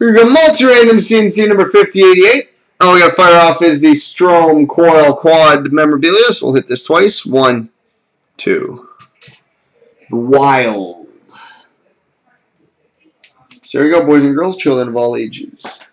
We're going to multi-random CNC number 5088. All we got to fire off is the Strome Coil Quad memorabilia. So we'll hit this twice. One, two. Wild. So there you go, boys and girls, children of all ages.